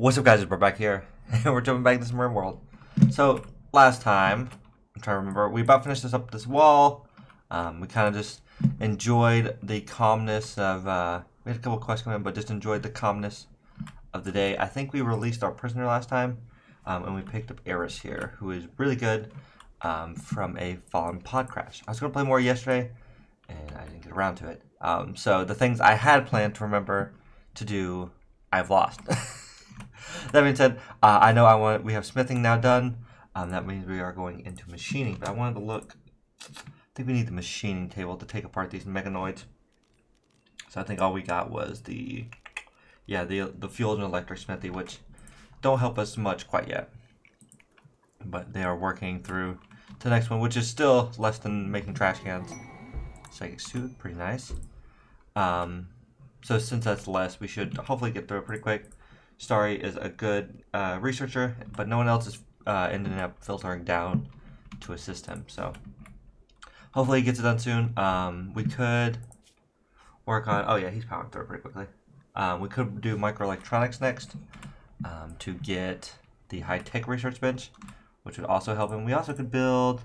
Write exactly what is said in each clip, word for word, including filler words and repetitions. What's up, guys? We're back here, and we're jumping back to some Rimworld. So last time, I'm trying to remember, we about finished this up this wall. Um, we kind of just enjoyed the calmness of. Uh, we had a couple quests coming in, but just enjoyed the calmness of the day. I think we released our prisoner last time, um, and we picked up Eris here, who is really good um, from a fallen pod crash. I was going to play more yesterday, and I didn't get around to it. Um, so the things I had planned to remember to do, I've lost. That being said, uh, I know I want. We have smithing now done. Um, that means we are going into machining. But I wanted to look. I think we need the machining table to take apart these mechanoids. So I think all we got was the, yeah, the the fuel and electric smithy, which don't help us much quite yet. But they are working through to the next one, which is still less than making trash cans. Psychic suit, pretty nice. Um, so since that's less, we should hopefully get through it pretty quick. Stary is a good uh, researcher, but no one else is uh, ending up filtering down to assist him. So hopefully he gets it done soon. Um, we could work on... Oh yeah, he's powering through it pretty quickly. Um, we could do microelectronics next um, to get the high-tech research bench, which would also help him. We also could build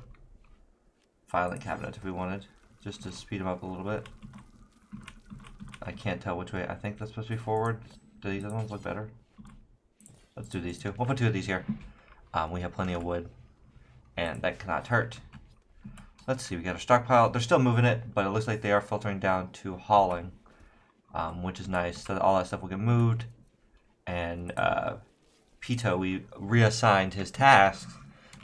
filing cabinets if we wanted, just to speed him up a little bit. I can't tell which way. I think that's supposed to be forward. Do these other ones look better? Let's do these two. We'll put two of these here. Um, we have plenty of wood, and that cannot hurt. Let's see, we got a stockpile. They're still moving it, but it looks like they are filtering down to hauling, um, which is nice. So all that stuff will get moved. And uh, Pito, we reassigned his tasks,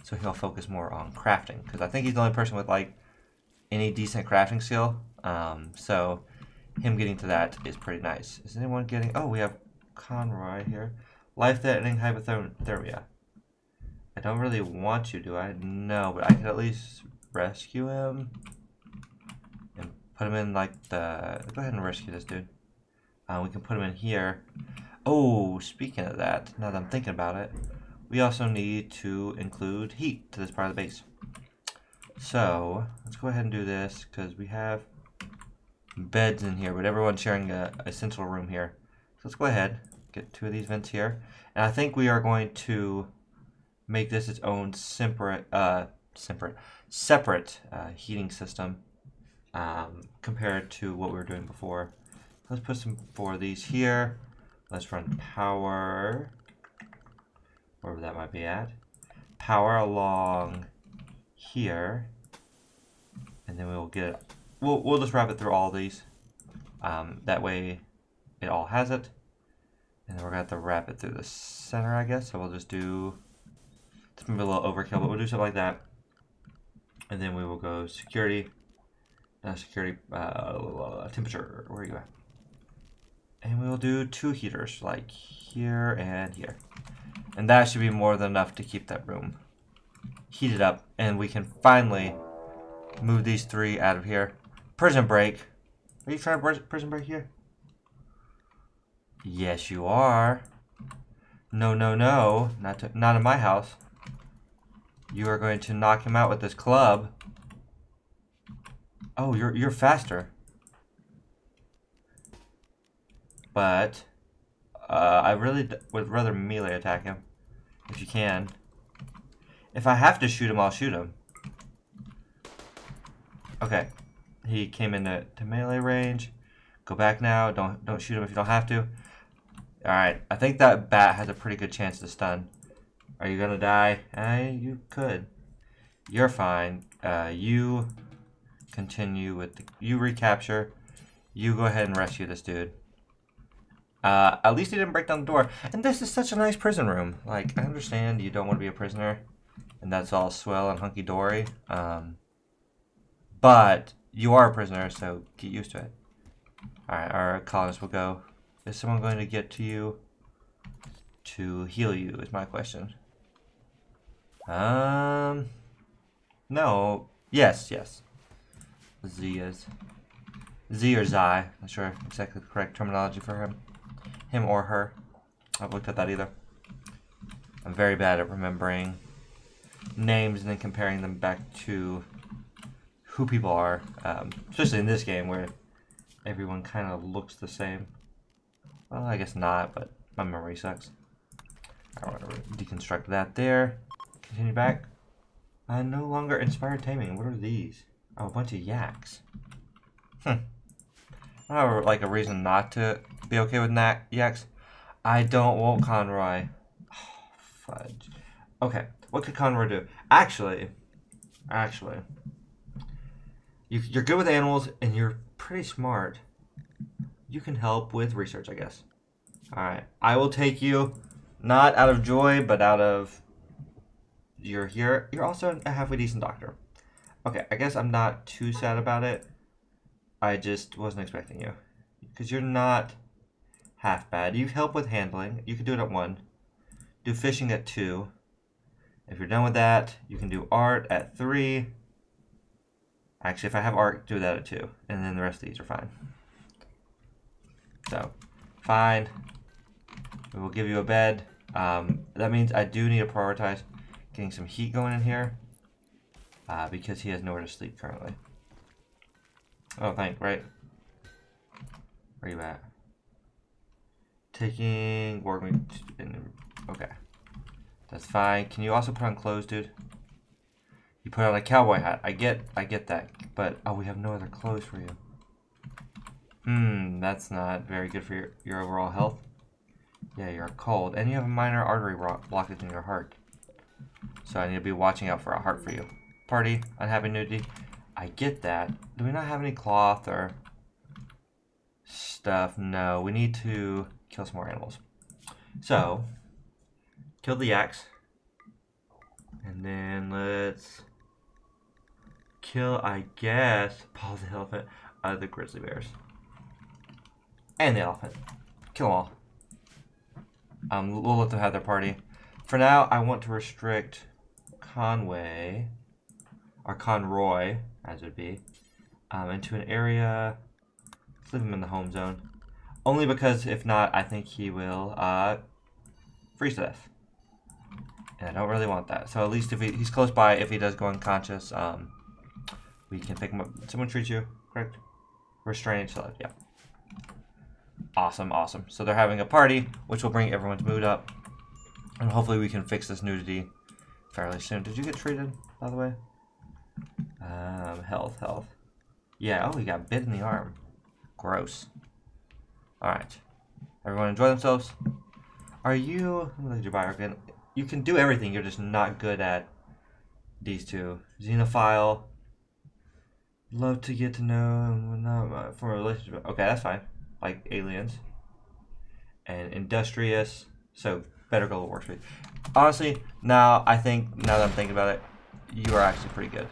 so he'll focus more on crafting, because I think he's the only person with like any decent crafting skill. Um, so him getting to that is pretty nice. Is anyone getting? Oh, we have Conroy here. Life-threatening hypothermia. I don't really want to, do I? No, but I could at least rescue him and put him in like the... Go ahead and rescue this dude. Uh, we can put him in here. Oh, speaking of that, now that I'm thinking about it, we also need to include heat to this part of the base. So let's go ahead and do this, because we have beds in here, but everyone's sharing a essential room here. So let's go ahead, get two of these vents here, and I think we are going to make this its own separate, uh, separate, separate uh, heating system um, compared to what we were doing before. Let's put some four of these here. Let's run power, wherever that might be at, power along here, and then we will get it. We'll, we'll just wrap it through all these. Um, that way it all has it. And then we're going to have to wrap it through the center, I guess. So we'll just do... It's going to be a little overkill, but we'll do something like that. And then we will go security. Uh, security... Uh, temperature. Where are you at? And we will do two heaters, like here and here. And that should be more than enough to keep that room heated up. And we can finally move these three out of here. Prison break. Are you trying to prison break here? Yes, you are. No, no, no. Not to, not in my house. You are going to knock him out with this club. Oh, you're you're faster. But uh, I really d would rather melee attack him if you can. If I have to shoot him, I'll shoot him. Okay, he came into to melee range. Go back now. Don't don't shoot him if you don't have to. All right, I think that bat has a pretty good chance to stun. Are you gonna die? Eh, you could. You're fine. Uh, you continue with the, you recapture. You go ahead and rescue this dude. Uh, at least he didn't break down the door. And this is such a nice prison room. Like, I understand you don't want to be a prisoner, and that's all swell and hunky dory. Um. But you are a prisoner, so get used to it. Alright, our colonists will go. Is someone going to get to you to heal you, is my question. Um, no. Yes, yes. Z is. Z or Zy. I'm not sure exactly the correct terminology for him. Him or her. I haven't looked at that either. I'm very bad at remembering names and then comparing them back to who people are, um, especially in this game where everyone kind of looks the same. Well, I guess not, but my memory sucks. I want to deconstruct that there. Continue back. Uh, no longer inspired taming. What are these? Oh, a bunch of yaks. Hmm. I don't have like a reason not to be okay with na yaks. I don't want Conroy. Oh, fudge. Okay, what could Conroy do? Actually, actually, you, you're good with animals and you're pretty smart. You can help with research, I guess. All right, I will take you, not out of joy, but out of you're here. You're also a halfway decent doctor. Okay, I guess I'm not too sad about it. I just wasn't expecting you, because you're not half bad. You help with handling. You can do it at one. Do fishing at two. If you're done with that, you can do art at three. Actually, if I have art, do that at two, and then the rest of these are fine. So, fine. We will give you a bed. Um, that means I do need to prioritize getting some heat going in here, uh, because he has nowhere to sleep currently. Oh, thank, right? Where you at? Taking workmen. Okay. That's fine. Can you also put on clothes, dude? You put on a cowboy hat. I get I get that. But, oh, we have no other clothes for you. Hmm, that's not very good for your, your overall health. Yeah, you're cold. And you have a minor artery blockage in your heart. So I need to be watching out for a heart for you. Party, unhappy nudity. I get that. Do we not have any cloth or stuff? No, we need to kill some more animals. So... kill the yaks, and then let's kill, I guess, Paul the elephant, uh, the grizzly bears, and the elephant. Kill them all. Um, we'll let them have their party. For now, I want to restrict Conway, or Conroy, as it would be, um, into an area. Let's leave him in the home zone, only because if not, I think he will uh, freeze to death. And I don't really want that. So at least if he, he's close by, if he does go unconscious, um, we can pick him up. Someone treats you, correct? Restraining sled, yeah. Awesome, awesome. So they're having a party, which will bring everyone's mood up. And hopefully we can fix this nudity fairly soon. Did you get treated, by the way? Um, health, health. Yeah, oh, he got bit in the arm. Gross. All right. Everyone enjoy themselves. Are you... I'm going to do bio again. You can do everything, you're just not good at these two. Xenophile. Love to get to know for a relationship. Okay, that's fine. Like aliens. And industrious. So better go to work speed. Honestly, now I think, now that I'm thinking about it, you are actually pretty good.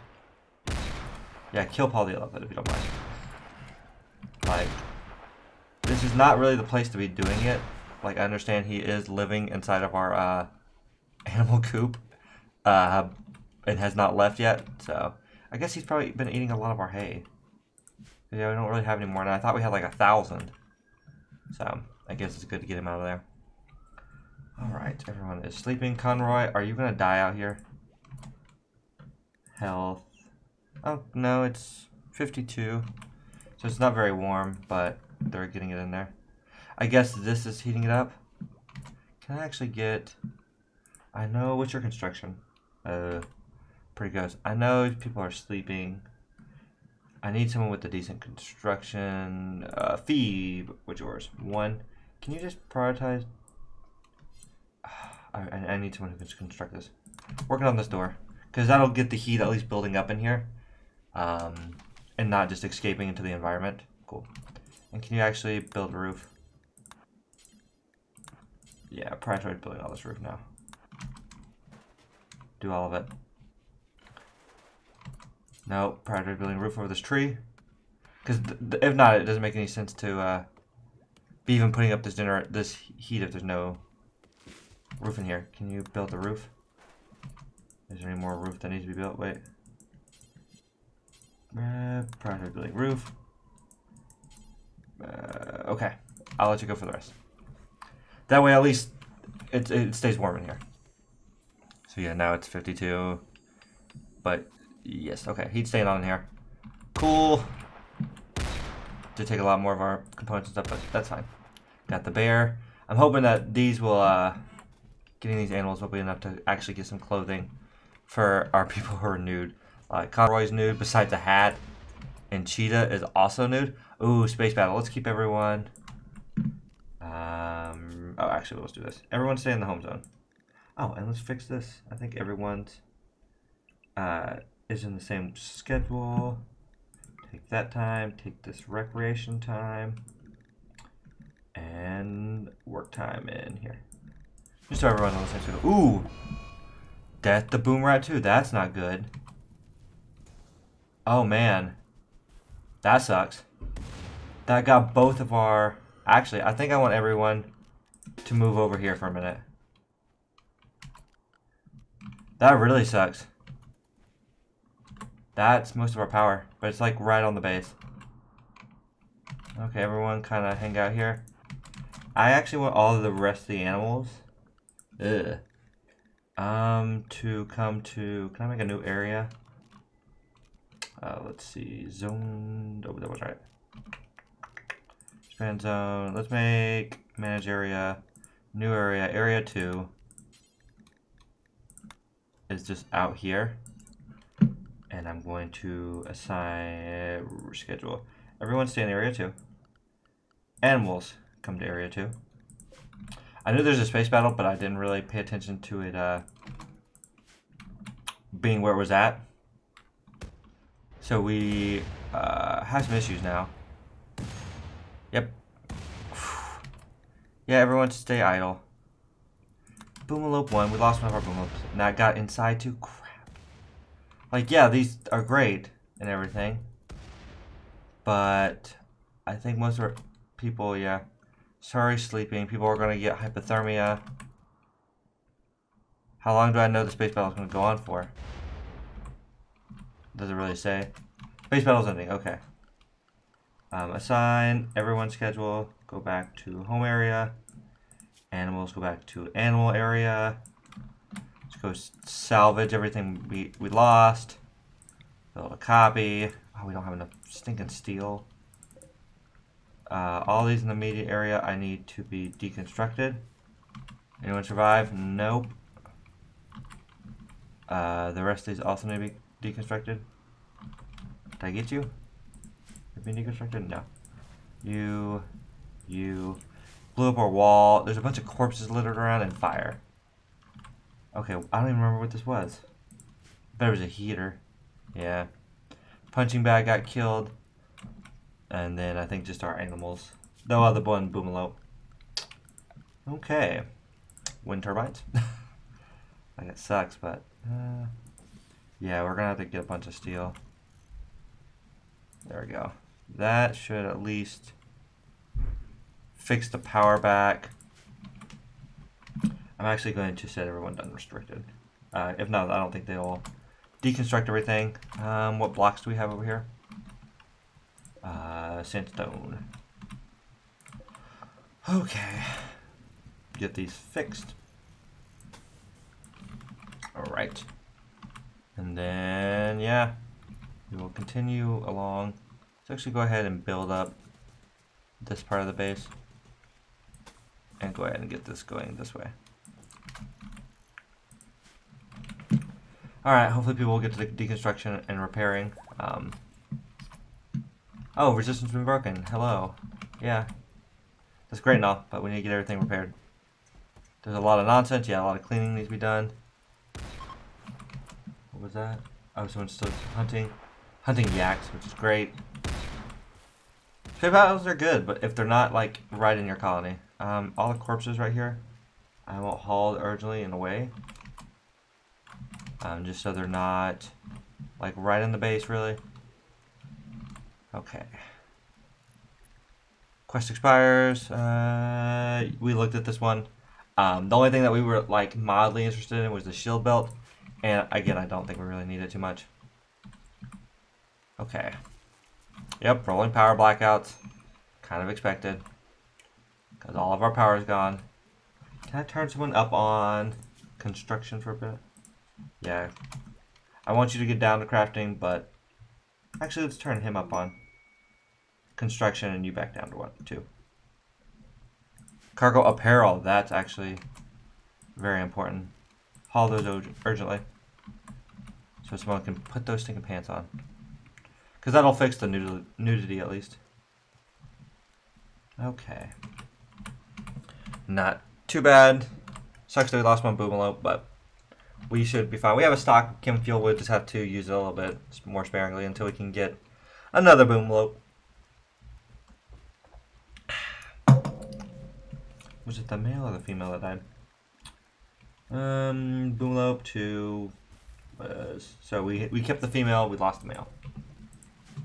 Yeah, kill Paul the elephant if you don't mind. Like, this is not really the place to be doing it. Like, I understand he is living inside of our, uh, animal coop, uh, and has not left yet, so I guess he's probably been eating a lot of our hay. Yeah, we don't really have any more now. I thought we had like a thousand, so I guess it's good to get him out of there. All right, everyone is sleeping. Conroy, are you gonna die out here? Health. Oh no, it's fifty-two, so it's not very warm, but they're getting it in there. I guess this is heating it up. Can I actually get? I know, what's your construction? Uh, pretty good. I know people are sleeping. I need someone with a decent construction. Uh, Feeb, what's yours? One. Can you just prioritize? I, I need someone who can construct this. Working on this door. Because that'll get the heat at least building up in here. Um, and not just escaping into the environment. Cool. And can you actually build a roof? Yeah, prioritize building all this roof now. Do all of it. No, prior to building a roof over this tree. Because if not, it doesn't make any sense to uh, be even putting up this dinner, this heat if there's no roof in here. Can you build the roof? Is there any more roof that needs to be built? Wait. Uh, prior to building roof. Uh, okay, I'll let you go for the rest. That way, at least it, it stays warm in here. So yeah, now it's fifty-two, but yes, okay, heat's staying on in here. Cool. Did take a lot more of our components and stuff, but that's fine. Got the bear. I'm hoping that these will uh, Getting these animals will be enough to actually get some clothing for our people who are nude. Uh, Conroy's nude, besides a hat, and Cheetah is also nude. Ooh, space battle. Let's keep everyone. Um, oh, actually, let's do this. Everyone stay in the home zone. Oh, and let's fix this. I think everyone's uh, is in the same schedule. Take that time. Take this recreation time. And work time in here. Just so everyone's on the same schedule. Ooh! Death the boom rat too. That's not good. Oh man. That sucks. That got both of our... Actually, I think I want everyone to move over here for a minute. That really sucks. That's most of our power. But it's like right on the base. Okay, everyone kind of hang out here. I actually want all of the rest of the animals ugh, um, to come to... Can I make a new area? Uh, let's see. Zoned. Oh, that was right. Expand zone. Let's make manage area. New area. Area two is just out here. And I'm going to assign schedule. Everyone stay in area two. Animals come to area two. I knew there's a space battle, but I didn't really pay attention to it uh, being where it was at. So we uh, have some issues now. Yep. Yeah, everyone stay idle. Boomalope one. We lost one of our boomalopes. And that got inside too. Crap. Like, yeah, these are great and everything. But I think most of our people, yeah. Sorry, sleeping. People are going to get hypothermia. How long do I know the space battle is going to go on for? Does it really say? Space battle's ending. Okay. Um, assign everyone's schedule. Go back to home area. Animals go back to animal area. Let's go salvage everything we we lost. Build a copy. Oh, we don't have enough stinking steel. Uh, all these in the media area I need to be deconstructed. Anyone survive? Nope. Uh, the rest of these also need to be deconstructed. Did I get you? Have been deconstructed? No. You, you blew up our wall. There's a bunch of corpses littered around and fire. Okay, I don't even remember what this was. I bet it was a heater. Yeah. Punching bag got killed. And then I think just our animals. No other one, boomalope. Okay. Wind turbines. Like it sucks, but... Uh, yeah, we're gonna have to get a bunch of steel. There we go. That should at least fix the power back. I'm actually going to set everyone to unrestricted. Uh, if not, I don't think they'll deconstruct everything. Um, what blocks do we have over here? Uh, sandstone. Okay. Get these fixed. Alright. And then, yeah. We will continue along. Let's actually go ahead and build up this part of the base. And go ahead and get this going this way. Alright, hopefully people will get to the deconstruction and repairing. Um... Oh, resistance been broken. Hello. Yeah. That's great and all, but we need to get everything repaired. There's a lot of nonsense. Yeah, a lot of cleaning needs to be done. What was that? Oh, someone's still hunting. Hunting yaks, which is great. Space battles are good, but if they're not, like, right in your colony. Um, all the corpses right here, I won't haul urgently and away. Um, just so they're not, like, right in the base, really. Okay. Quest expires. Uh, we looked at this one. Um, the only thing that we were like mildly interested in was the shield belt. And again, I don't think we really need it too much. Okay. Yep, rolling power blackouts. Kind of expected. Because all of our power is gone. Can I turn someone up on construction for a bit? Yeah. I want you to get down to crafting, but... Actually, let's turn him up on construction and you back down to what? Two. Cargo apparel. That's actually Very important. Haul those urg urgently. So someone can put those stinking pants on. Because that'll fix the nudity, nudity at least. Okay. Not too bad. Sucks that we lost one boomalope, but we should be fine. We have a stock of chem fuel. We'll just have to use it a little bit more sparingly until we can get another boomalope. Was it the male or the female that died? Um, boomalope to... Uh, so we, we kept the female, we lost the male.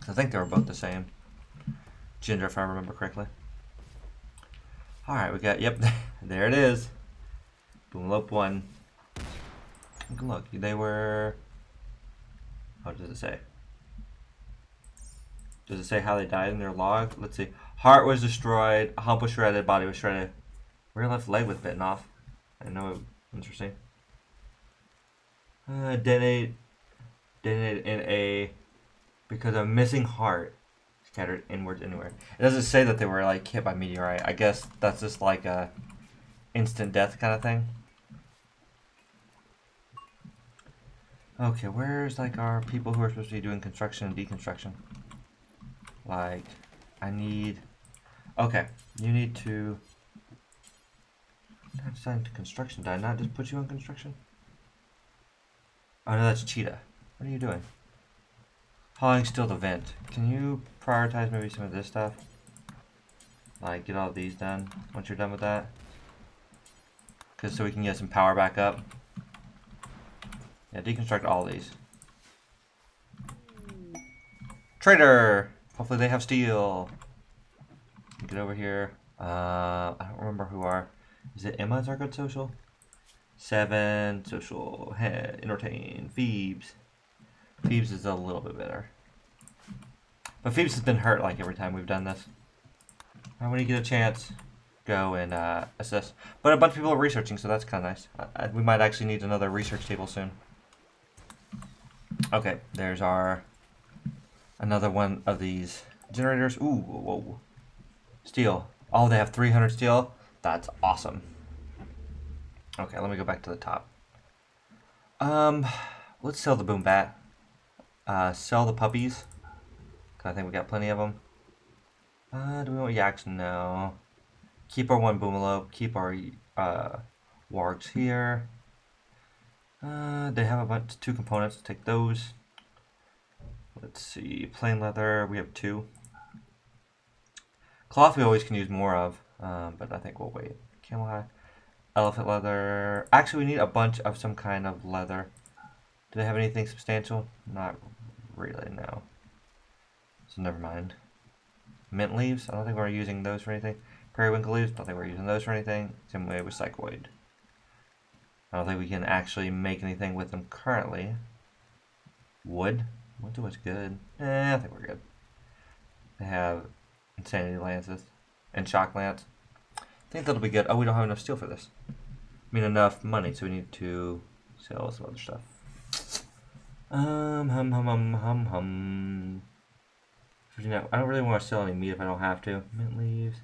I think they were both the same gender, if I remember correctly. Alright, we got, yep, there it is. Boomalope one. Look, they were... What does it say? Does it say how they died in their log? Let's see. Heart was destroyed, hump was shredded, body was shredded. Rear left leg was bitten off. I know it was interesting. Uh, detonated, detonated in a... Because a missing heart scattered inwards anywhere. It doesn't say that they were like hit by meteorite. I guess that's just like a instant death kind of thing. Okay, where's like our people who are supposed to be doing construction and deconstruction? Like, I need... Okay, you need to... I'm not assigned to construction. Did I not just put you on construction? Oh no, that's Cheetah. What are you doing? Hauling still the vent. Can you prioritize maybe some of this stuff? Like get all of these done once you're done with that. Cause so we can get some power back up. Yeah, deconstruct all these. Trader! Hopefully they have steel. Get over here. Uh, I don't remember who are. Is it Emma's our good social? Seven social. Hey, entertain. Pheebs. Pheebs is a little bit better. But Pheebs has been hurt like every time we've done this. Now when you get a chance, go and uh, assess. But a bunch of people are researching, so that's kind of nice. I, I, we might actually need another research table soon. Okay, there's our... Another one of these generators. Ooh, whoa, whoa. Steel. Oh, they have three hundred steel? That's awesome. Okay, let me go back to the top. Um, let's sell the boom bat. Uh, sell the puppies. Cause I think we got plenty of them. Uh, do we want yaks? No. Keep our one boomalope. Keep our uh, wargs here. Uh, they have a bunch, two components. Take those. Let's see. Plain leather. We have two. Cloth we always can use more of, um, but I think we'll wait. Camel hide. Elephant leather. Actually, we need a bunch of some kind of leather. Do they have anything substantial? Not really, no. So never mind. Mint leaves? I don't think we're using those for anything. Periwinkle leaves? I don't think we're using those for anything. Same way with cycloid. I don't think we can actually make anything with them currently. Wood? Wood's always good. Eh, I think we're good. They have insanity lances and shock lance. I think that'll be good. Oh, we don't have enough steel for this. I mean, enough money, so we need to sell some other stuff. Um, hum, hum, hum, hum, hum. You know, I don't really want to sell any meat if I don't have to. Mint leaves.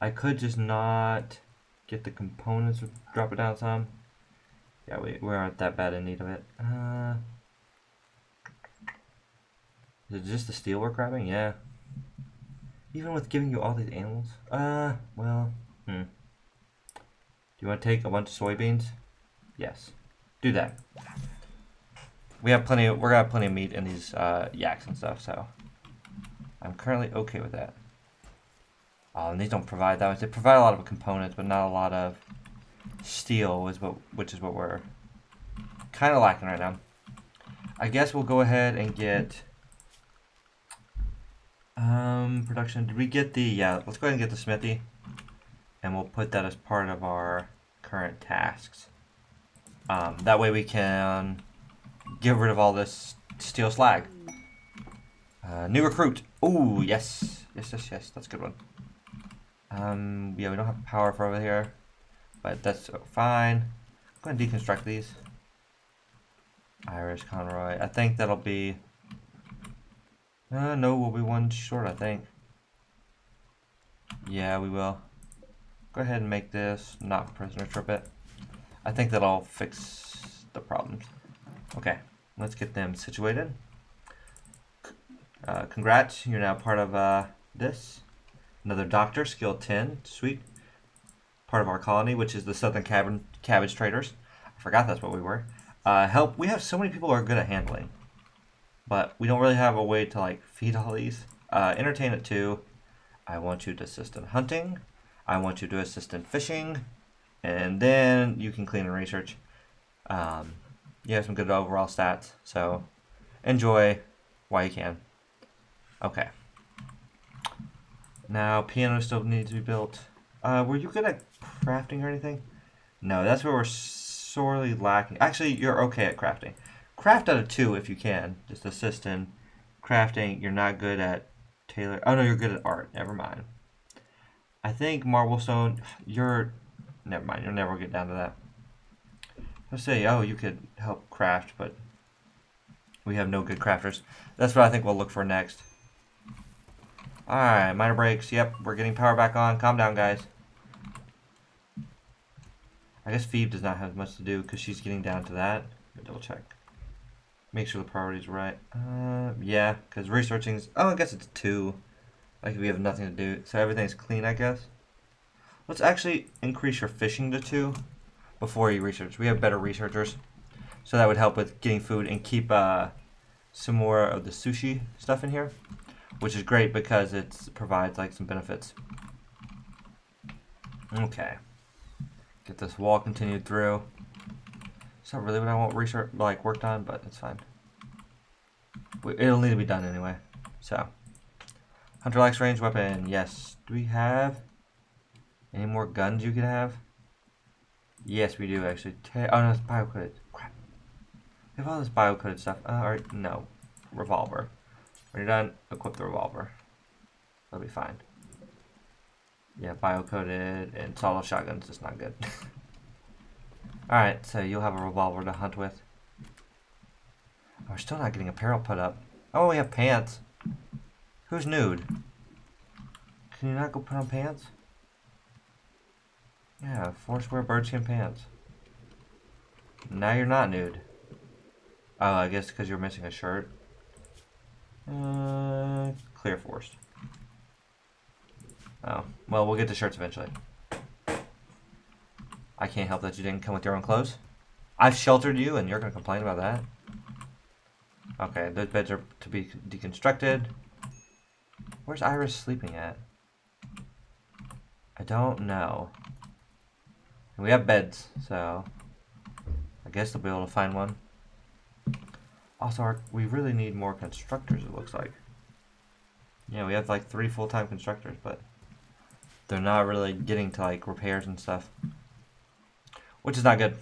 I could just not get the components, drop it down some. Yeah, we, we aren't that bad in need of it. Uh, is it just the steel we're grabbing? Yeah. Even with giving you all these animals? Uh, well, hmm. Do you want to take a bunch of soybeans? Yes. Do that. We have plenty of, we're gonna have plenty of meat in these uh, yaks and stuff, so I'm currently okay with that. Oh, and these don't provide that much. They provide a lot of components, but not a lot of steel, is what, which is what we're kind of lacking right now. I guess we'll go ahead and get um, production. Did we get the, yeah, let's go ahead and get the smithy, and we'll put that as part of our current tasks. Um, that way we can get rid of all this steel slag. Uh, new recruit. Ooh, yes. Yes, yes, yes. That's a good one. Um, yeah, we don't have power for over here. But that's fine. Go ahead and deconstruct these. Iris, Conroy. I think that'll be... Uh, no, we'll be one short, I think. Yeah, we will. Go ahead and make this not prisoner trip it. I think that'll fix the problem. Okay, let's get them situated. Uh, congrats, you're now part of uh, this. Another doctor, skill ten, sweet. Part of our colony, which is the Southern Cab Cabbage Traders. I forgot that's what we were. Uh, help, we have so many people who are good at handling. But we don't really have a way to like feed all these. Uh, entertain at two. I want you to assist in hunting. I want you to assist in fishing. And then you can clean and research. Um, you have some good overall stats, so enjoy while you can. Okay. Now, piano still needs to be built. Uh, were you good at crafting or anything? No, that's where we're sorely lacking. Actually, you're okay at crafting. Craft out of two if you can. Just assist in crafting. You're not good at tailor. Oh, no, you're good at art. Never mind. I think Marble Stone, you're... Never mind. You'll never get down to that. I'll say, oh, you could help craft, but we have no good crafters. That's what I think we'll look for next. Alright, minor breaks. Yep, we're getting power back on. Calm down, guys. I guess Pheeb does not have much to do because she's getting down to that. Double check. Make sure the priority's right. Uh, yeah, because researching's... Oh, I guess it's two. Like, we have nothing to do. So everything's clean, I guess. Let's actually increase your fishing to two before you research. We have better researchers. So that would help with getting food and keep uh, some more of the sushi stuff in here. Which is great because it provides like some benefits. Okay. Get this wall continued through. It's not really what I want research like worked on, but it's fine. It'll need to be done anyway. So, hunter likes range weapon. Yes. Do we have any more guns you could have? Yes, we do actually. Ta oh no, it's bio-coded. Crap. We have all this bio-coded stuff. Uh, all right, no, revolver. When you're done, equip the revolver. That'll be fine. Yeah, bio-coded and solo shotguns is not good. Alright, so you'll have a revolver to hunt with. Oh, we're still not getting apparel put up. Oh, we have pants. Who's nude? Can you not go put on pants? Yeah, force wear birdskin pants. Now you're not nude. Oh, I guess because you're missing a shirt. Uh, clear force. Oh, well, we'll get the shirts eventually. I can't help that you didn't come with your own clothes. I've sheltered you and you're going to complain about that? Okay, those beds are to be deconstructed. Where's Iris sleeping at? I don't know. And we have beds, so I guess they'll be able to find one. Also, our, we really need more constructors, it looks like. Yeah, we have like three full-time constructors, but they're not really getting to like repairs and stuff. Which is not good.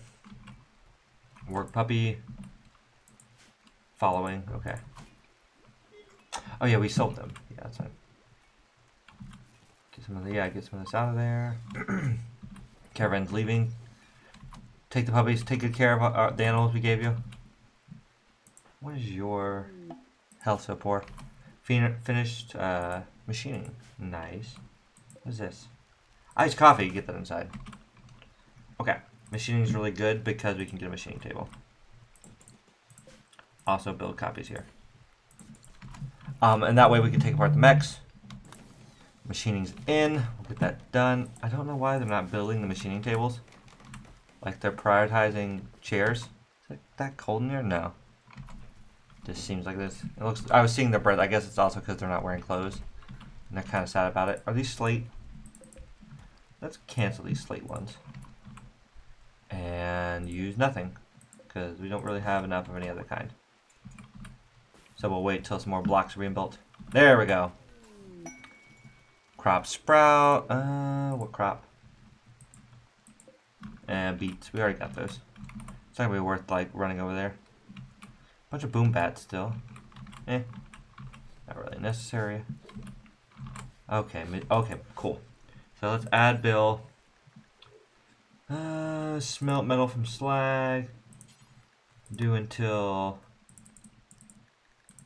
Work puppy. Following. Okay. Oh yeah, we sold them. Yeah, that's fine. Get some of the, yeah, get some of this out of there. Caravan's leaving. Take the puppies. Take good care of uh, the animals we gave you. What is your health so poor? Fin finished uh, machining. Nice. What is this? Iced coffee. Get that inside. Okay. Machining is really good because we can get a machining table. Also build copies here. Um, and that way we can take apart the mechs. Machining's in. We'll get that done. I don't know why they're not building the machining tables. Like they're prioritizing chairs. Is it that cold in here? No. Just seems like this. It looks. I was seeing their breath. I guess it's also because they're not wearing clothes. And they're kind of sad about it. Are these slate? Let's cancel these slate ones. And use nothing because we don't really have enough of any other kind. So we'll wait till some more blocks are being built. There we go. Crop sprout. Uh, what crop? And beets. We already got those. It's not gonna be worth like running over there. Bunch of boom bats still. Eh, not really necessary. Okay. Okay. Cool. So let's add Bill. Uh, smelt metal from slag. Do until...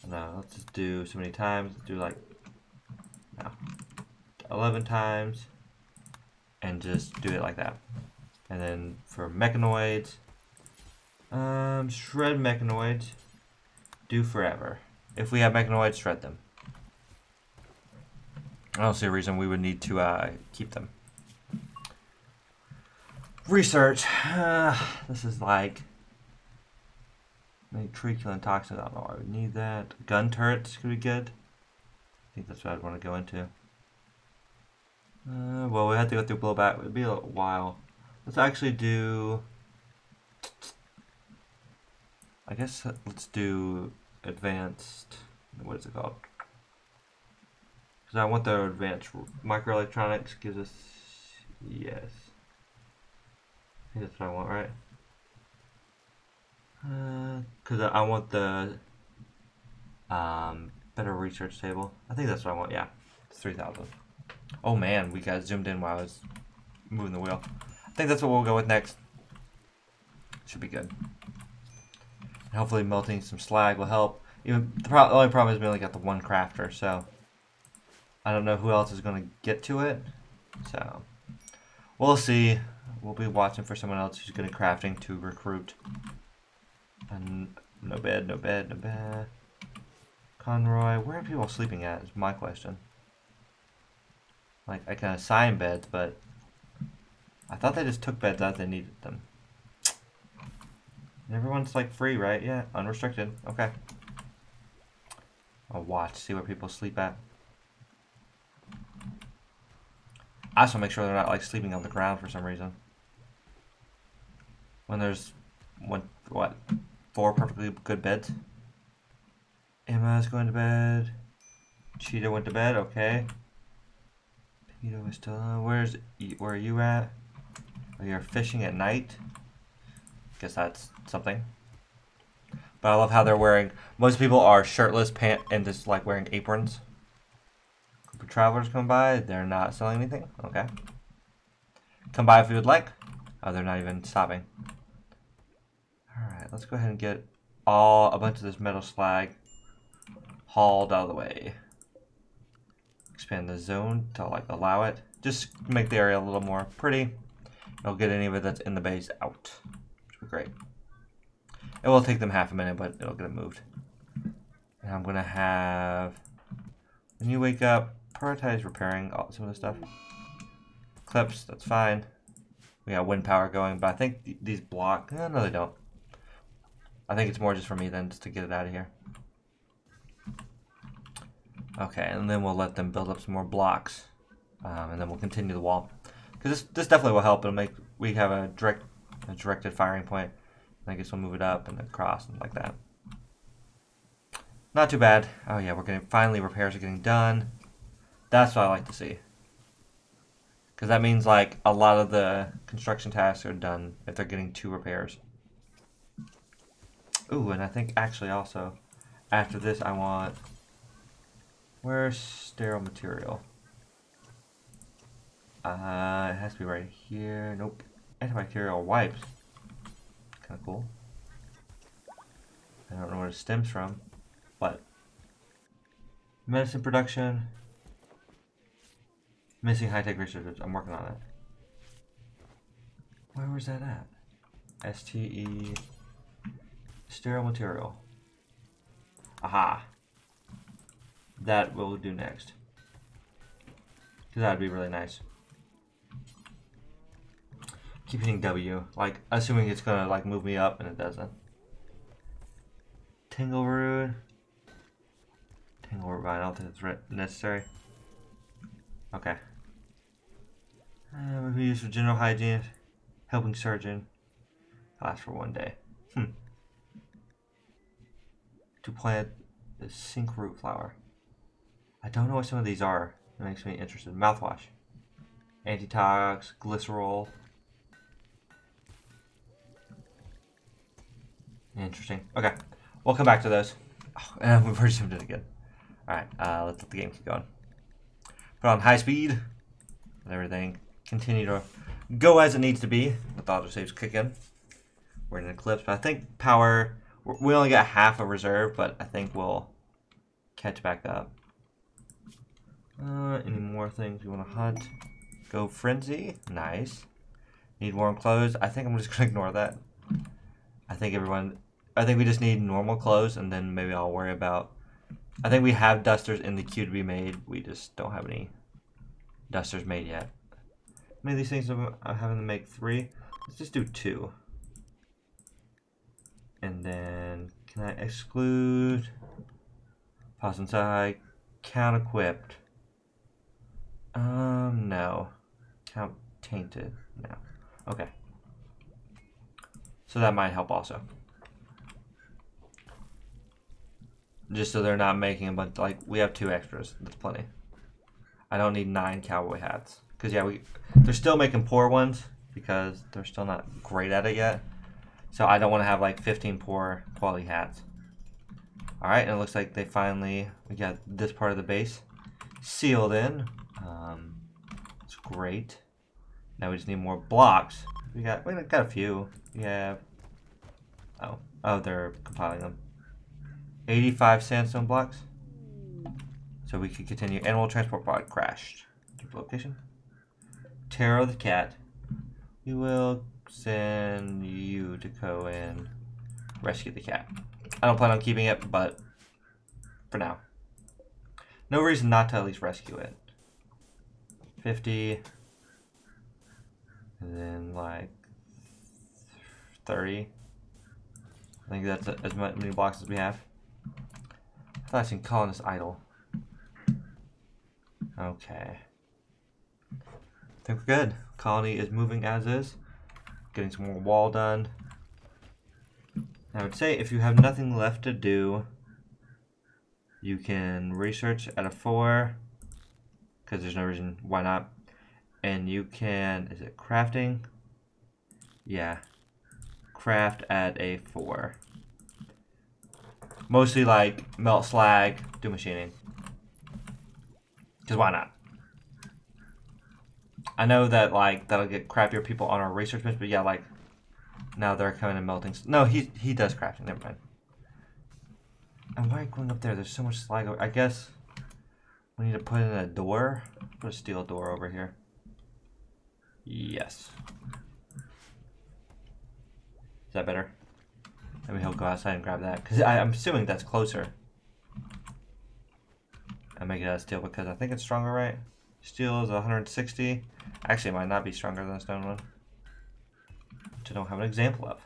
No, let's just do so many times. Let's do like... No. eleven times. And just do it like that. And then for Mechanoid, um, shred Mechanoid, do forever. If we have Mechanoid, shred them. I don't see a reason we would need to uh, keep them. Research. Uh, this is like tree-killing toxins. I don't know why I would need that. Gun turrets could be good. I think that's what I'd want to go into. Uh, well, we have to go through blowback. It would be a while. Let's actually do... I guess let's do advanced... What is it called? Because I want the advanced microelectronics gives us... Yes. I think that's what I want, right? Because uh, I want the um, better research table. I think that's what I want, yeah. It's three thousand. Oh man, we got zoomed in while I was moving the wheel. I think that's what we'll go with next. Should be good. And hopefully melting some slag will help. Even the, pro the only problem is we only got the one crafter, so I don't know who else is going to get to it. So we'll see. We'll be watching for someone else who's good at crafting to recruit. And no bed, no bed, no bed. Conroy, where are people sleeping at? Is my question. Like, I can assign beds, but I thought they just took beds out they needed them. And everyone's like free, right? Yeah, unrestricted. Okay. I'll watch, see where people sleep at. I also make sure they're not like sleeping on the ground for some reason. When there's one, what, four perfectly good beds. Emma's going to bed. Cheetah went to bed. Okay. Pito is still on. Where's where are you at? Oh, you're fishing at night. Guess that's something. But I love how they're wearing. Most people are shirtless, pant, and just like wearing aprons. A group of travelers come by. They're not selling anything. Okay. Come by if you would like. Oh, they're not even stopping. Alright, let's go ahead and get all a bunch of this metal slag hauled out of the way. Expand the zone to like allow it. Just make the area a little more pretty. It'll get any of it that's in the base out. Which will be great. It will take them half a minute, but it'll get it moved. And I'm gonna have when you wake up, prioritize repairing all some of this stuff. Clips, that's fine. We got wind power going, but I think th these block eh, no they don't. I think it's more just for me than just to get it out of here. Okay, and then we'll let them build up some more blocks. Um, and then we'll continue the wall. Because this, this definitely will help. It'll make, we have a direct, a directed firing point. And I guess we'll move it up and across and like that. Not too bad. Oh yeah, we're getting, finally repairs are getting done. That's what I like to see. Because that means like a lot of the construction tasks are done if they're getting two repairs. Ooh, and I think actually also, after this I want, where's sterile material? Uh, it has to be right here, nope. Antibacterial wipes, kinda cool. I don't know where it stems from, but. Medicine production. Missing high-tech researchers, I'm working on it. Where was that at? S T E. Sterile material. Aha. That we'll do next. Because that would be really nice. Keep hitting W. Like, assuming it's going to, like, move me up, and it doesn't. Tingle root. Tingle root vine. I don't think it's necessary. Okay. Uh, we can use for general hygiene. Helping surgeon. Lasts for one day. Hmm. To plant the sink root flower. I don't know what some of these are. It makes me interested. Mouthwash. Antitox, glycerol. Interesting. Okay. We'll come back to those. Oh, and we've already zoomed in again. Alright, uh, let's let the game keep going. Put on high speed. Let everything continue to go as it needs to be. Let the auto saves kick in. We're in an eclipse, but I think power. We only got half a reserve, but I think we'll catch back up. Uh, any more things we want to hunt? Go Frenzy. Nice. Need warm clothes. I think I'm just gonna ignore that. I think everyone, I think we just need normal clothes, and then maybe I'll worry about, I think we have dusters in the queue to be made. We just don't have any dusters made yet. How many of these things I'm having to make? Three? Let's just do two. And then, can I exclude? Pause inside. Count equipped. Um, no. Count tainted. No. Okay. So that might help also. Just so they're not making a bunch, like, we have two extras. That's plenty. I don't need nine cowboy hats. Because, yeah, we they're still making poor ones because they're still not great at it yet. So I don't want to have, like, fifteen poor quality hats. Alright, and it looks like they finally, we got this part of the base sealed in. Um, it's great. Now we just need more blocks. We got, we got a few. Yeah. Oh, oh, they're compiling them. eighty-five sandstone blocks. So we could continue. Animal transport pod crashed. Location. Taro the cat. We will send you to go and rescue the cat. I don't plan on keeping it, but for now. No reason not to at least rescue it. fifty. And then like thirty. I think that's as many blocks as we have. I thought I seen colonist idle. Okay. I think we're good. Colony is moving as is. Getting some more wall done. I would say if you have nothing left to do, you can research at a four, because there's no reason why not. And you can, is it crafting? Yeah. Craft at a four. Mostly like melt slag, do machining. Because why not? I know that like that'll get crappier people on our research bench, but yeah, like now they're coming and melting. No, he he does crafting. Never mind. And why are you going up there? There's so much slag. Over, I guess we need to put in a door. Put a steel door over here. Yes. Is that better? Maybe he'll go outside and grab that because I'm assuming that's closer. I make it out of steel because I think it's stronger, right? Steel is one hundred sixty. Actually, it might not be stronger than a stone one. Which I don't have an example of.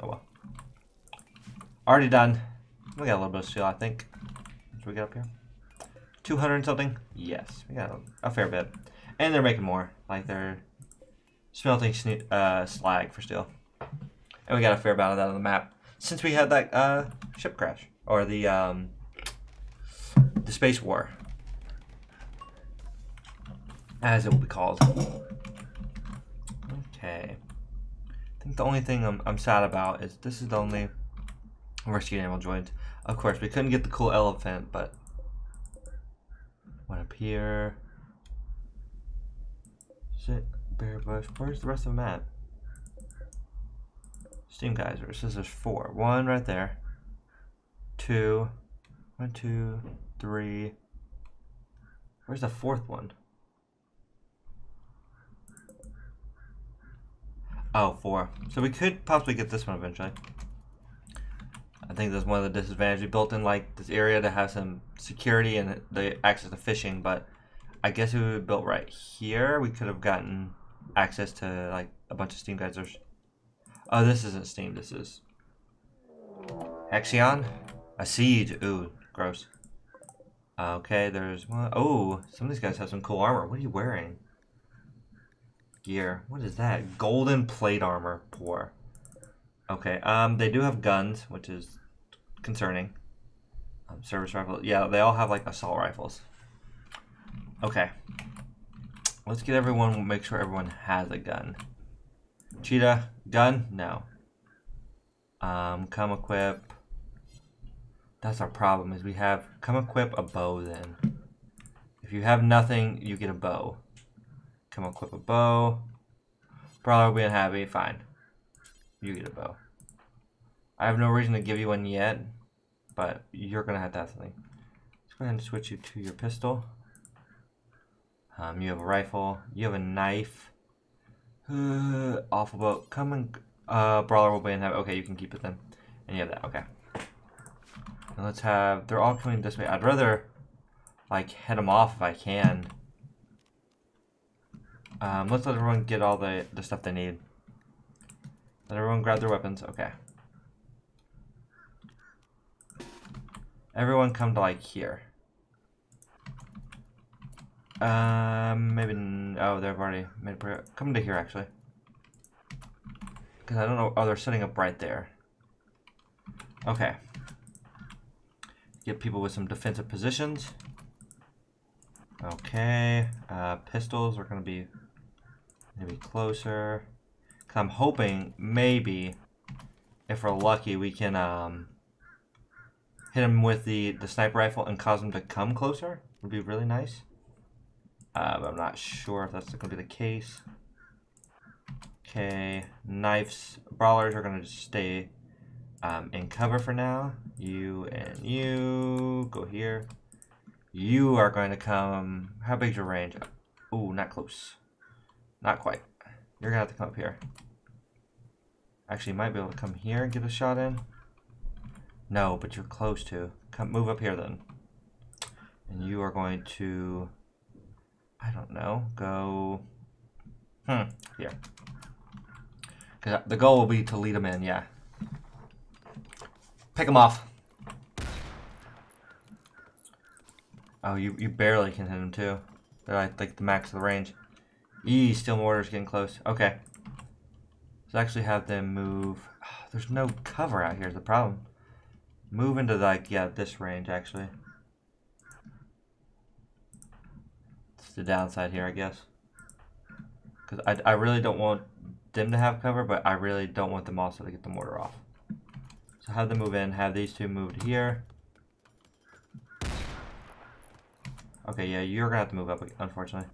Oh well. Already done. We got a little bit of steel, I think. Should we get up here? two hundred and something? Yes. We got a fair bit. And they're making more. Like, they're smelting uh, slag for steel. And we got a fair amount of that on the map. Since we had that uh, ship crash. Or the, um, the space war. As it will be called. Okay. I think the only thing I'm, I'm sad about is this is the only rescued animal joint. Of course, we couldn't get the cool elephant, but went up here. Shit, bear bush. Where's the rest of the map? Steam geysers. It says there's four. One right there. Two. One, two, three. Where's the fourth one? Oh, four. So we could possibly get this one eventually. I think that's one of the disadvantages. We built in like this area to have some security and the access to fishing, but I guess if we built right here, we could have gotten access to like a bunch of steam geysers. Oh, this isn't steam. This is Hexion? A siege. Ooh, gross. Okay, there's one. Oh, some of these guys have some cool armor. What are you wearing? Gear. What is that? Golden plate armor. Poor. Okay. Um, they do have guns, which is concerning. Um, service rifle. Yeah, they all have like assault rifles. Okay. Let's get everyone. We'll make sure everyone has a gun. Cheetah. Gun? No. Um, come equip. That's our problem. Is we have come equip a bow. Then, if you have nothing, you get a bow. Come equip a bow. Probably being happy. Fine. You get a bow. I have no reason to give you one yet, but you're gonna have to have something. Let's go ahead and switch you to your pistol. Um, you have a rifle. You have a knife. Uh, awful boat. Come and uh, brawler will be in that. Okay, you can keep it then. And you have that. Okay. And let's have. They're all coming this way. I'd rather like head them off if I can. Um, let's let everyone get all the the stuff they need. Let everyone grab their weapons. Okay. Everyone come to like here. Um, maybe, oh, they've already made a, come to here actually. Because I don't know, oh, they're setting up right there. Okay. Get people with some defensive positions. Okay, uh, pistols are gonna be, maybe closer. Cause I'm hoping, maybe, if we're lucky, we can, um, hit him with the, the sniper rifle and cause him to come closer. Would be really nice. Uh, but I'm not sure if that's going to be the case. Okay, knives, brawlers are going to just stay um, in cover for now. You and you, go here. You are going to come, how big's your range? Ooh, not close. Not quite. You're going to have to come up here. Actually, you might be able to come here and get a shot in. No, but you're close to. Come, move up here then. And you are going to... I don't know, go, hmm, here. Cause the goal will be to lead them in, yeah. Pick them off. Oh, you, you barely can hit them too. They're like, like the max of the range. Eee, steel mortar's getting close, okay. Let's actually have them move. Oh, there's no cover out here is the problem. Move into like, yeah, this range actually. The downside here, I guess, because I, I really don't want them to have cover, but I really don't want them also to get the mortar off. So have them move in, have these two move to here. Okay, yeah, you're gonna have to move up, unfortunately.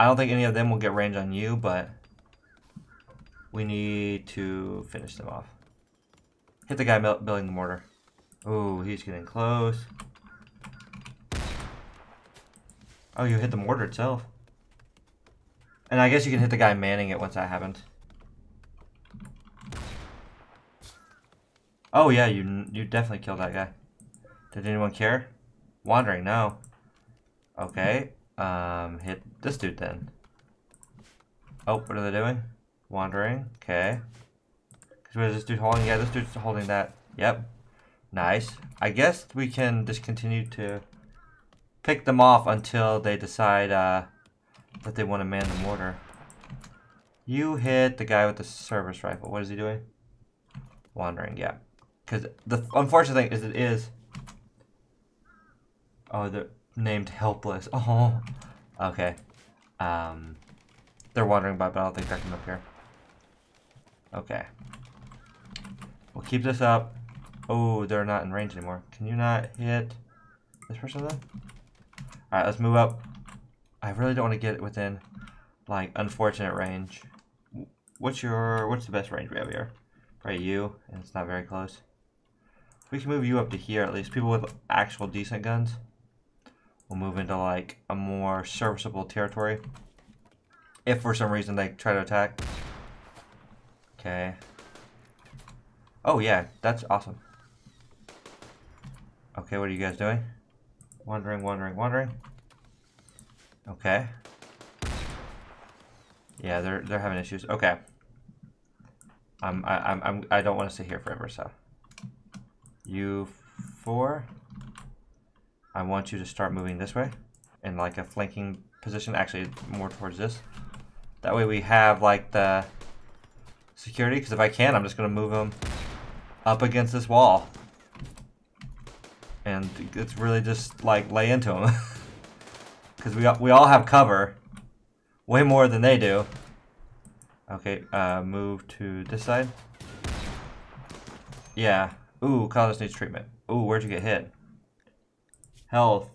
I don't think any of them will get range on you, but we need to finish them off. Hit the guy building the mortar. Oh, he's getting close. Oh, you hit the mortar itself. And I guess you can hit the guy manning it once that happens. Oh yeah, you you definitely killed that guy. Did anyone care? Wandering, no. Okay, um, hit this dude then. Oh, what are they doing? Wandering, okay. What is this dude holding? Yeah, this dude's holding that. Yep. Nice. I guess we can just continue to... pick them off until they decide uh, that they want to man the mortar. You hit the guy with the service rifle. What is he doing? Wandering, yeah. Because the unfortunate thing is it is... Oh, they're named helpless. Oh, okay. Um, they're wandering by, but I don't think they're coming up here. Okay. We'll keep this up. Oh, they're not in range anymore. Can you not hit this person then? Alright, let's move up. I really don't want to get within, like, unfortunate range. What's your, what's the best range we have here? Probably you, and it's not very close. We can move you up to here at least. People with actual decent guns will move into, like, a more serviceable territory. If for some reason they try to attack. Okay. Oh yeah, that's awesome. Okay, what are you guys doing? Wandering, wandering, wandering. Okay. Yeah, they're they're having issues. Okay. I'm I I'm, I'm I don't want to sit here forever. So, you four. I want you to start moving this way, in like a flanking position. Actually, more towards this. That way we have like the security. Because if I can, I'm just gonna move them up against this wall. And it's really just like lay into them, because we we all have cover, way more than they do. Okay, uh, move to this side. Yeah. Ooh, Carlos needs treatment. Ooh, where'd you get hit? Health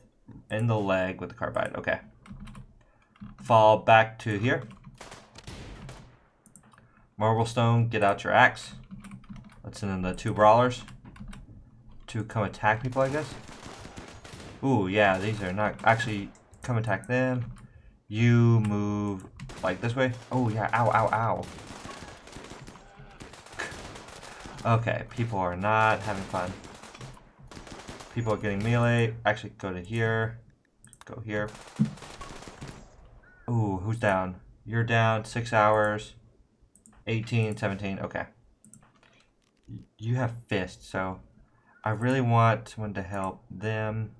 in the leg with the carbide. Okay. Fall back to here. Marble Stone, get out your axe. Let's send in the two brawlers to come attack people, I guess. Ooh, yeah, these are not actually come attack them. You move Like this way? Oh yeah, ow, ow, ow. Okay, people are not having fun. People are getting melee. Actually, go to here. Go here. Ooh, who's down? You're down. Six hours. eighteen, seventeen. Okay. You have fists, so I really want someone to help them.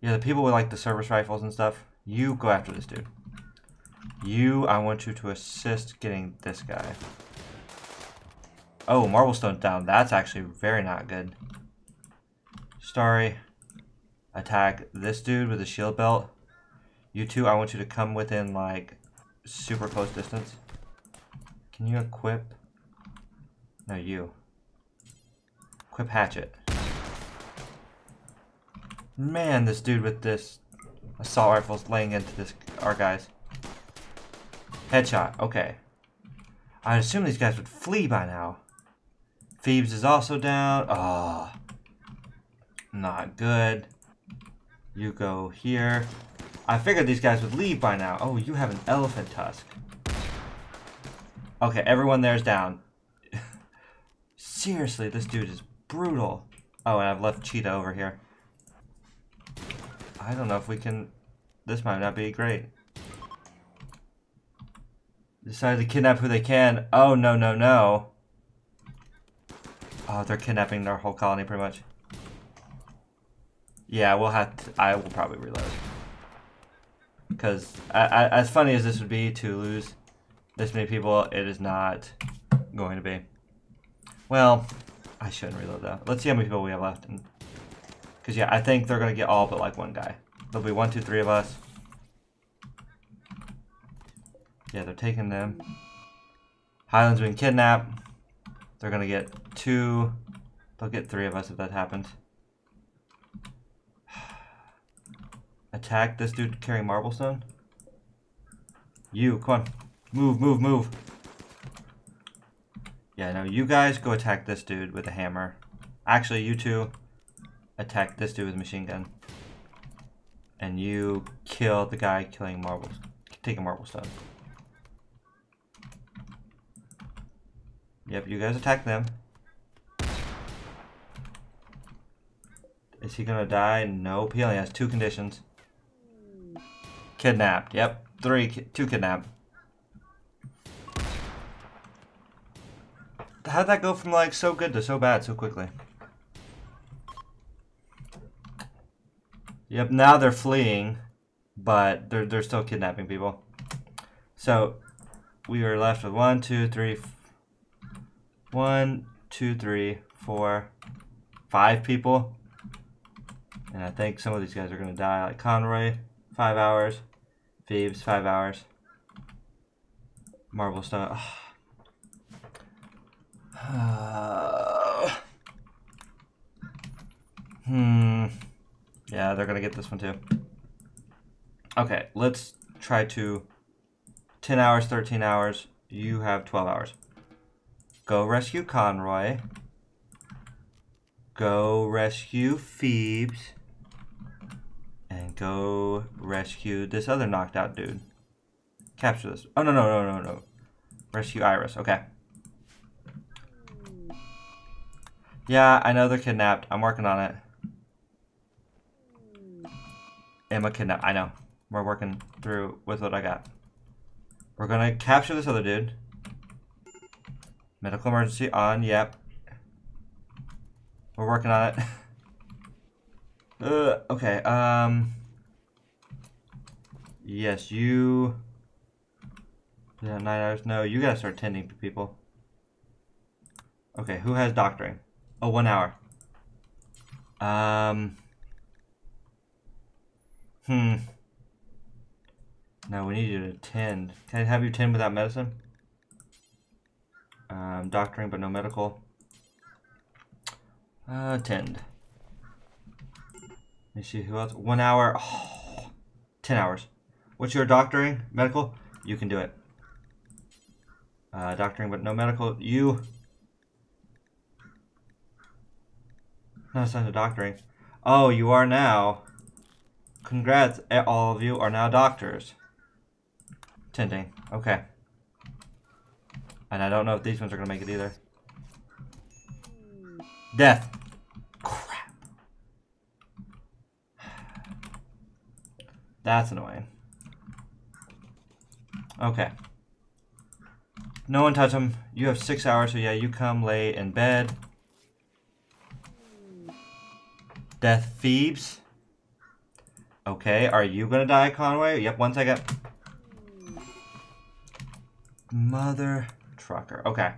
Yeah, the people with like the service rifles and stuff. You go after this dude. You, I want you to assist getting this guy. Oh, Marble Stone down. That's actually very not good. Stary, attack this dude with a shield belt. You two, I want you to come within like super close distance. Can you equip? No, you. Equip hatchet. Man, this dude with this assault rifle's laying into this our guys. Headshot. Okay. I'd assume these guys would flee by now. Pheebs is also down. Ah, oh, not good. You go here. I figured these guys would leave by now. Oh, you have an elephant tusk. Okay, everyone there's down. Seriously, this dude is brutal. Oh, and I've left Cheetah over here. I don't know if we can... This might not be great. Decided to kidnap who they can. Oh, no, no, no. Oh, they're kidnapping their whole colony, pretty much. Yeah, we'll have to... I will probably reload. Because I, I, as funny as this would be to lose this many people, it is not going to be. Well, I shouldn't reload, though. Let's see how many people we have left. Because, yeah, I think they're going to get all but, like, one guy. There'll be one, two, three of us. Yeah, they're taking them. Highland's been kidnapped. They're gonna get two. They'll get three of us if that happens. Attack this dude carrying Marble Stone. You, come on. Move, move, move. Yeah, no, you guys go attack this dude with a hammer. Actually, you two attack this dude with a machine gun. And you kill the guy killing marbles. Taking Marble Stone. Yep, you guys attack them. Is he gonna die? Nope, he only has two conditions. Kidnapped. Yep, three, two kidnapped. How'd that go from like so good to so bad so quickly? Yep, now they're fleeing, but they're, they're still kidnapping people. So we are left with one, two, three, four. One, two, three, four, five people. And I think some of these guys are going to die. Like Conroy, five hours. Pheebs, five hours. Marble Stone. Uh, hmm. Yeah, they're going to get this one too. Okay, let's try to... ten hours, thirteen hours. You have twelve hours. Go rescue Conroy. Go rescue Pheebs. And go rescue this other knocked out dude. Capture this. Oh, no, no, no, no, no. Rescue Iris. Okay. Yeah, I know they're kidnapped. I'm working on it. Emma kidnapped. I know. We're working through with what I got. We're going to capture this other dude. Medical emergency on, yep. We're working on it. uh, okay, um... Yes, you... Yeah, nine hours. No, you gotta start tending to people. Okay, who has doctoring? Oh, one hour. Um... Hmm. No, we need you to tend. Can I have you tend without medicine? Um, doctoring, but no medical. Uh, tend. Let me see who else. One hour. Oh, ten hours. What's your doctoring? Medical? You can do it. Uh, doctoring, but no medical. You. No, it's not the doctoring. Oh, you are now. Congrats. All of you are now doctors. tinting. Okay. And I don't know if these ones are gonna make it either. Death. Crap. That's annoying. Okay. No one touch them. You have six hours, so yeah, you come lay in bed. Death Pheebs. Okay, are you gonna die, Conway? Yep, one second. Mother trucker. Okay.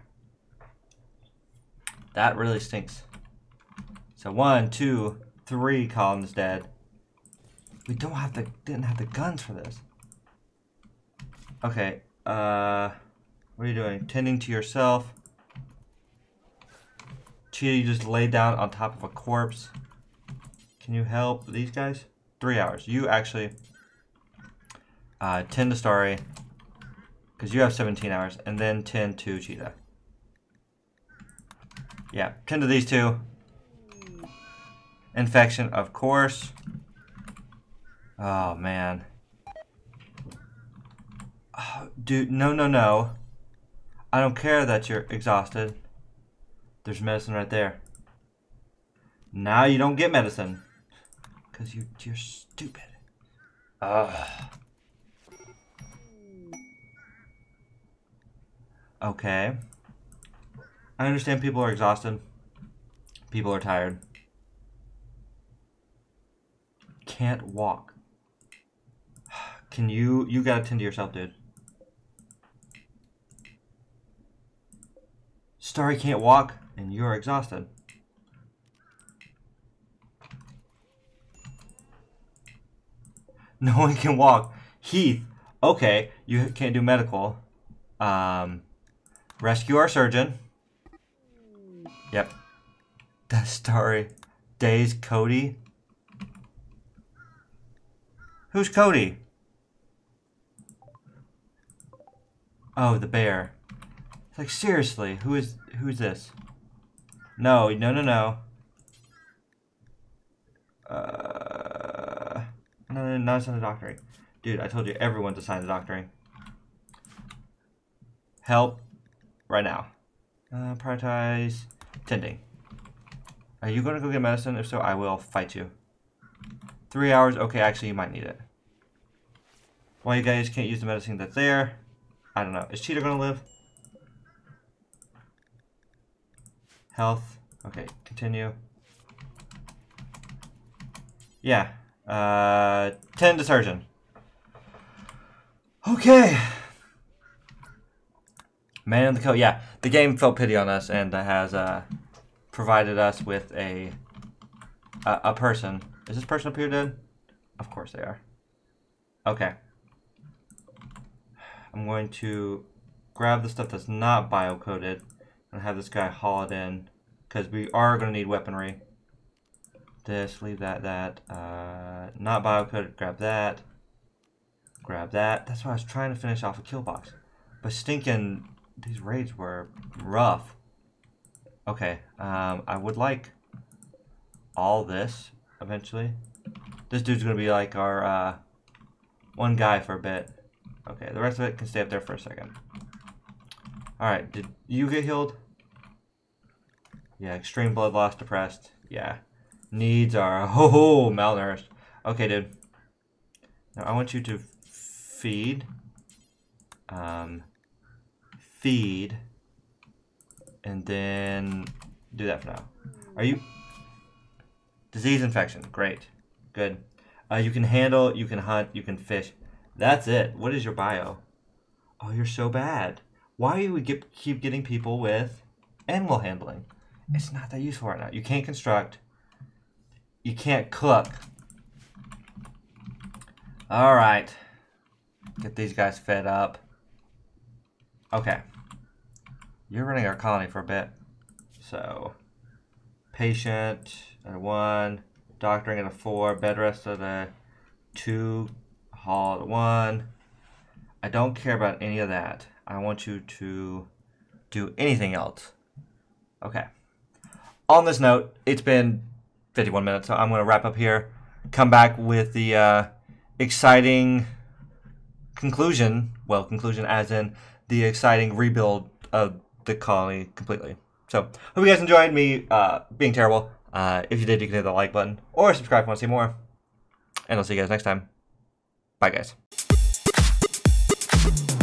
That really stinks. So one, two, three columns dead. We don't have the didn't have the guns for this. Okay, uh what are you doing? Tending to yourself. Cheetah, you just lay down on top of a corpse. Can you help these guys? Three hours. You actually uh, tend to Stary, because you have seventeen hours, and then tend to Cheetah. Yeah, tend to these two. Infection, of course. Oh, man. Oh, dude, no, no, no. I don't care that you're exhausted. There's medicine right there. Now you don't get medicine. Because you, you're stupid. Ugh. Okay. I understand people are exhausted. People are tired. Can't walk. Can you... You gotta tend to yourself, dude. Stary can't walk, and you're exhausted. No one can walk. Heath. Okay, you can't do medical. Um, rescue our surgeon. Yep. That's Stary. Days Cody. Who's Cody? Oh, the bear. It's like, seriously, who is who's this? No, no, no, no. Uh. No, no, no, not assigned to doctoring. Dude, I told you everyone's assigned to doctoring. Help. Right now. Uh, prioritize. Tending. Are you going to go get medicine? If so, I will fight you. Three hours. Okay, actually, you might need it. Why you guys can't use the medicine that's there? I don't know. Is Cheetah going to live? Health. Okay, continue. Yeah. Uh, tend to surgeon. Okay. Man in the coat. Yeah, the game felt pity on us and has uh, provided us with a, a a person. Is this person up here dead? Of course they are. Okay. I'm going to grab the stuff that's not bio-coded and have this guy haul it in because we are going to need weaponry. This, leave that, that, uh, not bio-coded, grab that, grab that. That's why I was trying to finish off a kill box. But stinking, these raids were rough. Okay, um, I would like all this eventually. This dude's gonna be like our, uh, one guy for a bit. Okay, the rest of it can stay up there for a second. Alright, did you get healed? Yeah, extreme blood loss, depressed, yeah. Needs are oh, malnourished. Okay, dude. Now I want you to feed, um, feed, and then do that for now. Are you disease infection? Great, good. Uh, you can handle, you can hunt, you can fish. That's it. What is your bio? Oh, you're so bad. Why do we get, keep getting people with animal handling? It's not that useful right now. You can't construct. You can't cook. All right. Get these guys fed up. Okay. You're running our colony for a bit. So, patient at a one, doctoring at a four, bed rest at a two, hall at a one. I don't care about any of that. I want you to do anything else. Okay. On this note, it's been fifty-one minutes, so I'm going to wrap up here, come back with the uh, exciting conclusion well, conclusion, as in the exciting rebuild of the colony completely. So, hope you guys enjoyed me uh, being terrible. Uh, if you did, you can hit the like button or subscribe if you want to see more. And I'll see you guys next time. Bye, guys.